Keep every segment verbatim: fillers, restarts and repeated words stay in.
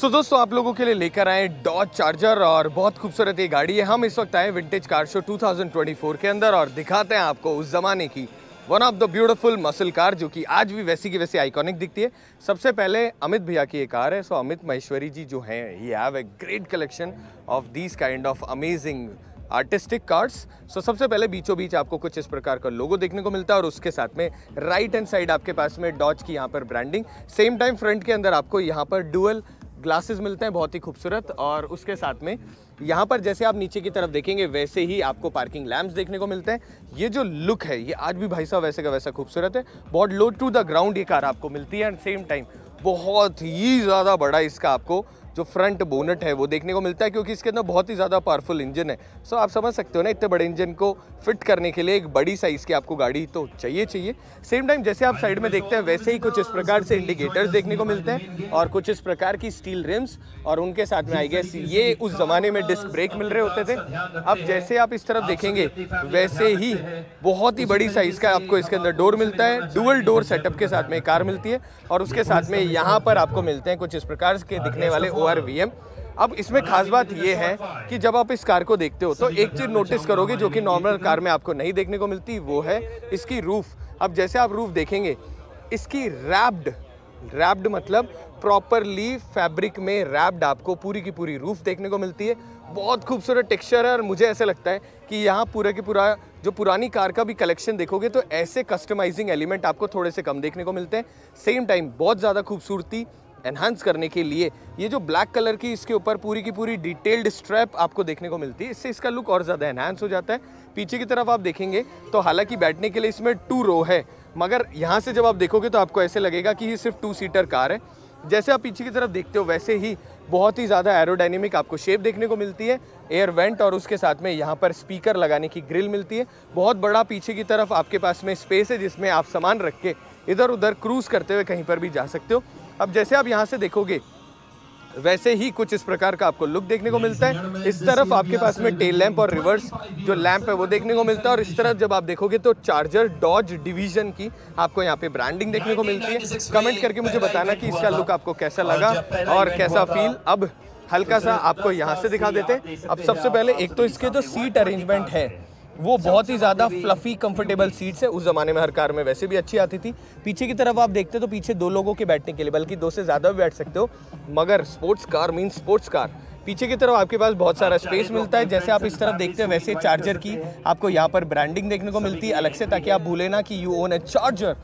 सो so, दोस्तों आप लोगों के लिए लेकर आए डॉज चार्जर और बहुत खूबसूरत ये गाड़ी है। हम इस वक्त आए विंटेज कार शो दो हज़ार चौबीस के अंदर और दिखाते हैं आपको उस ज़माने की one of the beautiful muscle car जो कि आज भी वैसी की वैसी आइकॉनिक दिखती है। सबसे पहले अमित भैया की ये कार है। सो so, अमित महेश्वरी जी जो हैं he have a great collection of this kind of amazing artistic cards. So सबसे पहले बीचों बीच आपको कुछ इस प्रकार का लोगो देखने को मिलता है और उसके साथ में राइट हैंड साइड आपके पास में डॉज की यहाँ पर ब्रांडिंग, सेम टाइम फ्रंट के अंदर आपको यहाँ पर डुअल ग्लासेस मिलते हैं बहुत ही खूबसूरत। और उसके साथ में यहाँ पर जैसे आप नीचे की तरफ देखेंगे वैसे ही आपको पार्किंग लैम्प्स देखने को मिलते हैं। ये जो लुक है ये आज भी भाई साहब वैसे का वैसा खूबसूरत है। बहुत लो टू द ग्राउंड ये कार आपको मिलती है एंड सेम टाइम बहुत ही ज़्यादा बड़ा इसका आपको जो फ्रंट बोनट है वो देखने को मिलता है क्योंकि इसके अंदर बहुत ही ज़्यादा पावरफुल इंजन है। सो आप समझ सकते हो ना, इतने बड़े इंजन को फिट करने के लिए एक बड़ी साइज़ की आपको गाड़ी तो चाहिए चाहिए। सेम टाइम जैसे आप साइड में देखते हैं वैसे ही कुछ इस प्रकार से इंडिकेटर्स देखने को मिलते हैं और कुछ इस प्रकार की स्टील रिम्स और उनके साथ में आई गेस ये उस ज़माने में डिस्क ब्रेक मिल रहे होते थे। अब जैसे आप इस तरफ देखेंगे वैसे ही बहुत ही बड़ी साइज़ का आपको इसके अंदर डोर मिलता है। डुअल डोर सेटअप के साथ में कार मिलती है और उसके साथ में यहाँ पर आपको मिलते हैं कुछ इस प्रकार के दिखने वाले ओ आर वी एम। अब इसमें खास बात यह है कि जब आप इस कार को देखते हो तो एक चीज़ नोटिस करोगे जो कि नॉर्मल कार में आपको नहीं देखने को मिलती, वो है इसकी रूफ। अब जैसे आप रूफ देखेंगे इसकी रैप्ड रैप्ड मतलब प्रॉपरली फैब्रिक में रैप्ड आपको पूरी की पूरी रूफ देखने को मिलती है। बहुत खूबसूरत टेक्सचर है और मुझे ऐसे लगता है कि यहाँ पूरा की पूरा जो पुरानी कार का भी कलेक्शन देखोगे तो ऐसे कस्टमाइजिंग एलिमेंट आपको थोड़े से कम देखने को मिलते हैं। सेम टाइम बहुत ज़्यादा खूबसूरती एनहांस करने के लिए ये जो ब्लैक कलर की इसके ऊपर पूरी की पूरी डिटेल्ड स्ट्रैप आपको देखने को मिलती है, इससे इसका लुक और ज़्यादा एनहांस हो जाता है। पीछे की तरफ आप देखेंगे तो हालांकि बैठने के लिए इसमें टू रो है मगर यहाँ से जब आप देखोगे तो आपको ऐसे लगेगा कि ये सिर्फ टू सीटर कार है। जैसे आप पीछे की तरफ देखते हो वैसे ही बहुत ही ज़्यादा एरोडाइनेमिक आपको शेप देखने को मिलती है। एयर वेंट और उसके साथ में यहाँ पर स्पीकर लगाने की ग्रिल मिलती है। बहुत बड़ा पीछे की तरफ आपके पास में स्पेस है जिसमें आप सामान रख के इधर उधर क्रूज़ करते हुए कहीं पर भी जा सकते हो। अब जैसे आप यहाँ से देखोगे वैसे ही कुछ इस प्रकार का आपको लुक देखने को मिलता है। इस तरफ आपके पास में टेल लैंप और रिवर्स जो लैंप है वो देखने को मिलता है और इस तरफ जब आप देखोगे तो चार्जर डॉज डिवीजन की आपको यहाँ पे ब्रांडिंग देखने को मिलती है। कमेंट करके मुझे बताना कि इसका लुक आपको कैसा लगा और कैसा फील। अब हल्का सा आपको यहाँ से दिखा देते हैं। अब सबसे पहले एक तो इसके जो सीट अरेंजमेंट है वो बहुत ही ज़्यादा फ्लफी कंफर्टेबल सीट्स है। उस ज़माने में हर कार में वैसे भी अच्छी आती थी। पीछे की तरफ आप देखते हो तो पीछे दो लोगों के बैठने के लिए, बल्कि दो से ज़्यादा भी बैठ सकते हो, मगर sports car mean sports car पीछे की तरफ आपके पास बहुत सारा स्पेस मिलता है। जैसे आप इस तरफ देखते हैं वैसे चार्जर की आपको यहाँ पर ब्रांडिंग देखने को मिलती है अलग से, ताकि आप भूले ना कि यू ओन अ चार्जर।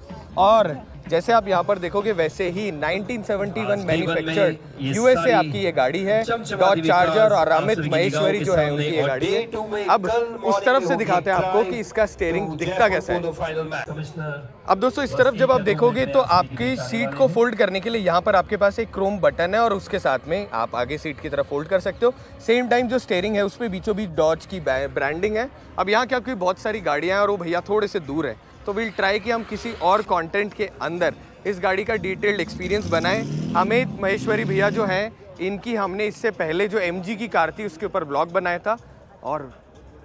और जैसे आप यहाँ पर देखोगे वैसे ही nineteen seventy one manufactured U S A आपकी ये गाड़ी है डॉज चार्जर और अमित महेश्वरी जो है उनकी ये गाड़ी है। अब उस तरफ से दिखाते हैं आपको कि इसका स्टीयरिंग दिखता कैसा है। अब दोस्तों इस तरफ जब आप देखोगे तो आपकी सीट को फोल्ड करने के लिए यहाँ पर आपके पास एक क्रोम बटन है और उसके साथ में आप आगे सीट की तरफ फोल्ड कर सकते हो। सेम टाइम जो स्टीयरिंग है उसमें बीचों बीच डॉज की ब्रांडिंग है। अब यहाँ की आपकी बहुत सारी गाड़ियाँ हैं और वो भैया थोड़े से दूर है, तो विल ट्राई कि हम किसी और कंटेंट के अंदर इस गाड़ी का डिटेल्ड एक्सपीरियंस बनाएं। अमित महेश्वरी भैया जो हैं इनकी हमने इससे पहले जो एमजी की कार थी उसके ऊपर ब्लॉग बनाया था और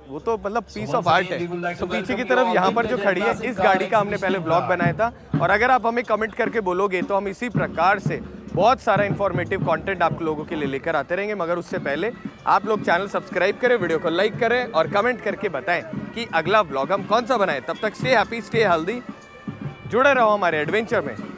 वो तो मतलब पीस ऑफ आर्ट है। तो पीछे की तरफ यहाँ पर जो खड़ी है इस गाड़ी का हमने पहले ब्लॉग बनाया था और अगर आप हमें कमेंट करके बोलोगे तो हम इसी प्रकार से बहुत सारा इन्फॉर्मेटिव कंटेंट आप लोगों के लिए लेकर आते रहेंगे। मगर उससे पहले आप लोग चैनल सब्सक्राइब करें, वीडियो को लाइक करें और कमेंट करके बताएं कि अगला व्लॉग हम कौन सा बनाएं। तब तक स्टे हैप्पी, स्टे हेल्दी, जुड़े रहो हमारे एडवेंचर में।